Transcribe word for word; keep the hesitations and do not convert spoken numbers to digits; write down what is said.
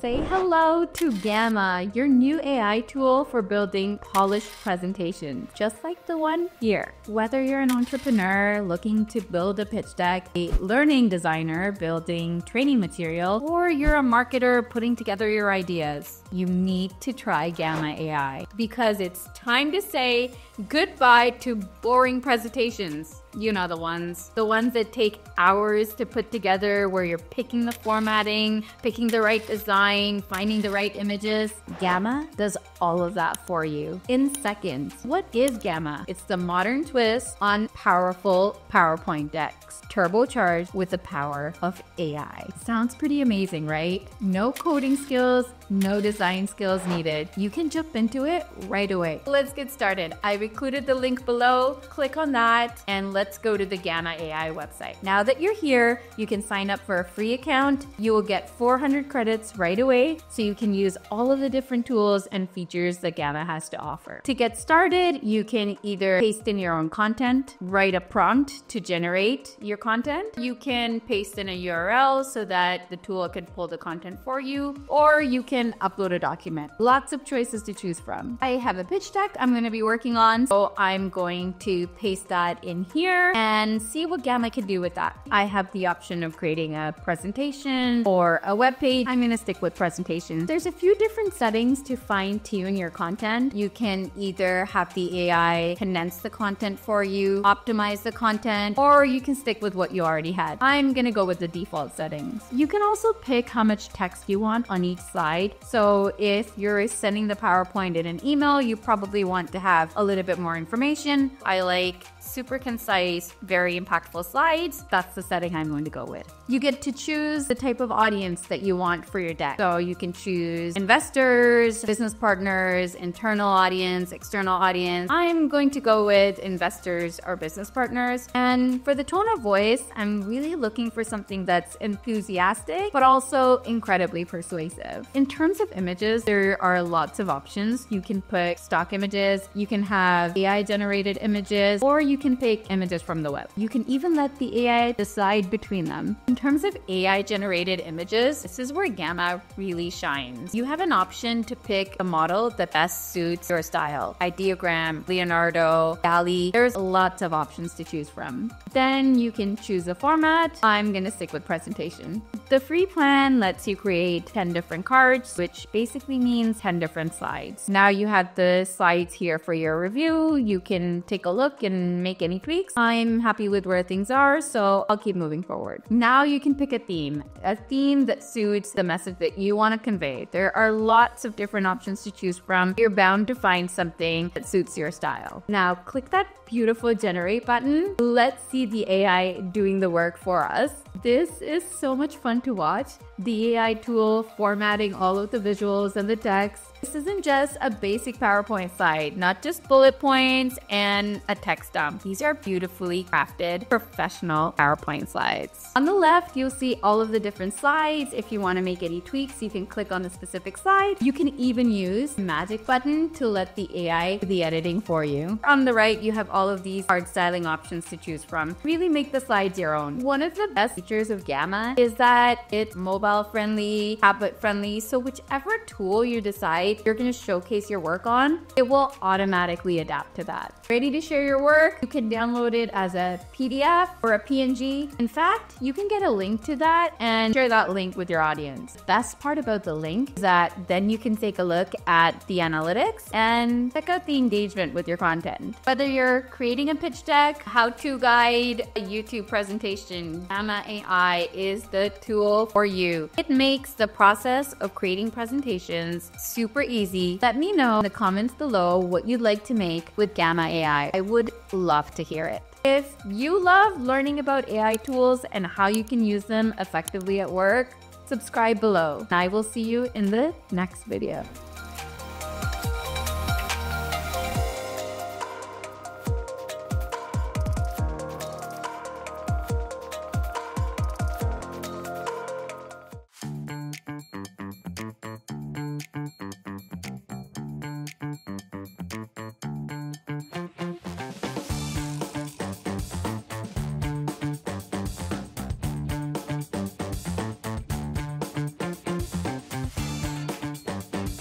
Say hello to Gamma, your new A I tool for building polished presentations, just like the one here. Whether you're an entrepreneur looking to build a pitch deck, a learning designer building training material, or you're a marketer putting together your ideas, you need to try Gamma A I because it's time to say goodbye to boring presentations. You know the ones. The ones that take hours to put together where you're picking the formatting, picking the right design, finding the right images. Gamma does all of that for you in seconds. What is Gamma? It's the modern twist on powerful PowerPoint decks, turbocharged with the power of A I. Sounds pretty amazing, right? No coding skills, no design skills needed. You can jump into it right away. Let's get started. I've included the link below. Click on that and let's go to the Gamma A I website. Now that you're here, you can sign up for a free account. You will get four hundred credits right away, so you can use all of the different tools and features that Gamma has to offer. To get started, you can either paste in your own content, write a prompt to generate your content. You can paste in a U R L so that the tool can pull the content for you, or you can And upload a document. Lots of choices to choose from. I have a pitch deck I'm going to be working on, so I'm going to paste that in here and see what Gamma can do with that. I have the option of creating a presentation or a web page. I'm going to stick with presentation. There's a few different settings to fine-tune your content. You can either have the A I condense the content for you, optimize the content, or you can stick with what you already had. I'm going to go with the default settings. You can also pick how much text you want on each slide. So if you're sending the PowerPoint in an email, you probably want to have a little bit more information. I like super concise, very impactful slides. That's the setting I'm going to go with. You get to choose the type of audience that you want for your deck. So you can choose investors, business partners, internal audience, external audience. I'm going to go with investors or business partners. And for the tone of voice, I'm really looking for something that's enthusiastic, but also incredibly persuasive. In terms of images, there are lots of options. You can put stock images, you can have A I generated images, or you can pick images from the web. You can even let the A I decide between them. In terms of A I generated images, this is where Gamma really shines. You have an option to pick a model that best suits your style. Ideogram, Leonardo, DALL-E. There's lots of options to choose from. Then you can choose a format. I'm gonna stick with presentation. The free plan lets you create ten different cards, which basically means ten different slides. Now you have the slides here for your review. You can take a look and make any tweaks. I'm happy with where things are, so I'll keep moving forward. Now you can pick a theme, a theme that suits the message that you want to convey. There are lots of different options to choose from. You're bound to find something that suits your style. Now click that beautiful generate button. Let's see the A I doing the work for us. This is so much fun to watch. The A I tool formatting all of the visuals and the text. This isn't just a basic PowerPoint slide, not just bullet points and a text dump. These are beautifully crafted, professional PowerPoint slides. On the left, you'll see all of the different slides. If you want to make any tweaks, you can click on the specific slide. You can even use the magic button to let the A I do the editing for you. On the right, you have all of these hard styling options to choose from. Really make the slides your own. One of the best features of Gamma is that it's mobile friendly, tablet friendly, so whichever tool you decide you're going to showcase your work on, it will automatically adapt to that. Ready to share your work? You can download it as a P D F or a P N G. In fact, you can get a link to that and share that link with your audience. The best part about the link is that then you can take a look at the analytics and check out the engagement with your content. Whether you're creating a pitch deck, how-to guide, a YouTube presentation, Gamma A I is the tool for you. It makes the process of creating presentations super easy. Let me know in the comments below what you'd like to make with Gamma A I. I would love to hear it. If you love learning about A I tools and how you can use them effectively at work, subscribe below. And I will see you in the next video.